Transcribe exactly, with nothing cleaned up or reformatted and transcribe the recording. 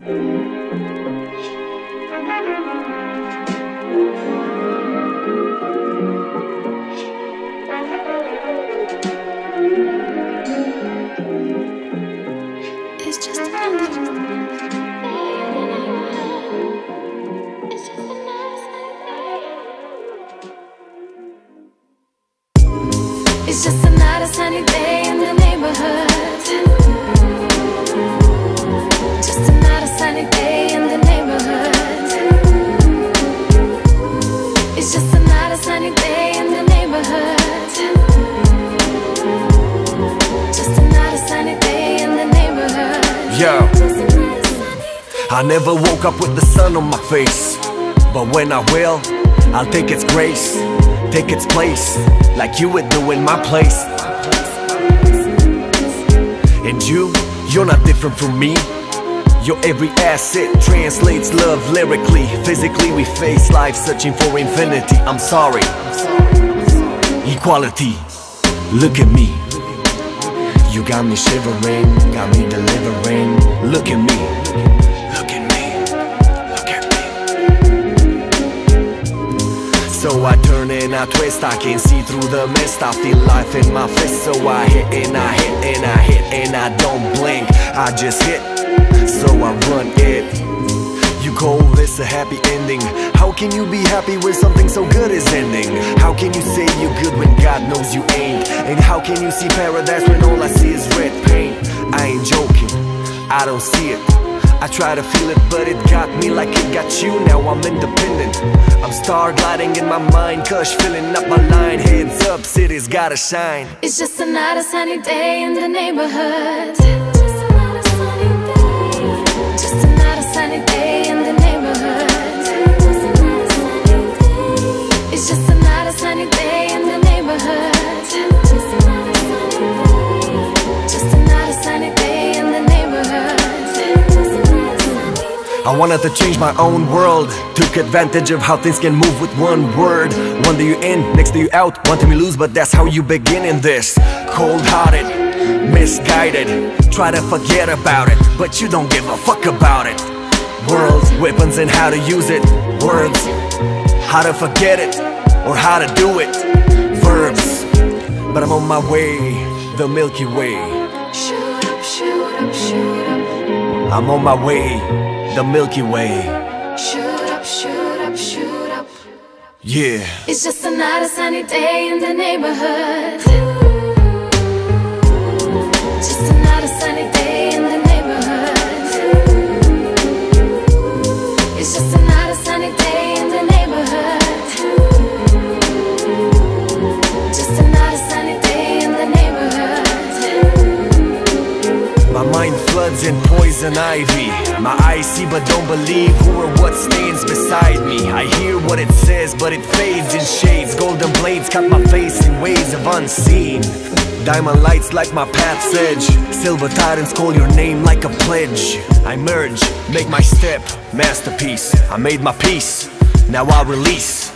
It's just another It's just another sunny day in the neighborhood. Just another sunny day in the neighborhood. It's just another sunny day in the neighborhood. Just another sunny day in the neighborhood. Yo, I never woke up with the sun on my face, but when I will, I'll take its grace, take its place, like you would do in my place. And you, you're not different from me. Your every asset translates love lyrically. Physically we face life searching for infinity. I'm sorry, equality, look at me. You got me shivering, got me delivering. Look at me, look at me, look at me. So I turn and I twist, I can't see through the mist. I feel life in my fist, so I hit and I hit and I hit and I don't blink. I just hit, so I run it. You call this a happy ending? How can you be happy when something so good is ending? How can you say you're good when God knows you ain't? And how can you see paradise when all I see is red paint? I ain't joking, I don't see it. I try to feel it, but it got me like it got you. Now I'm independent, I'm star gliding in my mind, Kush filling up my line. Heads up, city's gotta shine. It's just another sunny day in the neighborhood. Just another sunny day. Just another sunny day in the neighborhood. Just another sunny day. It's just another sunny day in the neighborhood. Just another sunny day. Just another sunny day in the neighborhood. I wanted to change my own world. Took advantage of how things can move with one word. One day you in, next day you out. One time you lose, but that's how you begin in this. Cold-hearted, misguided, try to forget about it, but you don't give a fuck about it. World, weapons and how to use it. Words, how to forget it, or how to do it. Verbs, but I'm on my way, the Milky Way. Shoot up, shoot up, shoot up. I'm on my way, the Milky Way. Shoot up, shoot up, shoot up. Yeah. It's just another sunny day in the neighborhood. Just another sunny day in the neighborhood. It's just another sunny day in the neighborhood. Just another sunny day in the neighborhood. My mind floods in poison ivy. My eyes see but don't believe who or what stands beside me. I hear what it says but it fades in shades. Golden blades cut my face in ways of unseen. Diamond lights like my path's edge. Silver titans call your name like a pledge. I merge, make my step, masterpiece. I made my peace, now I release.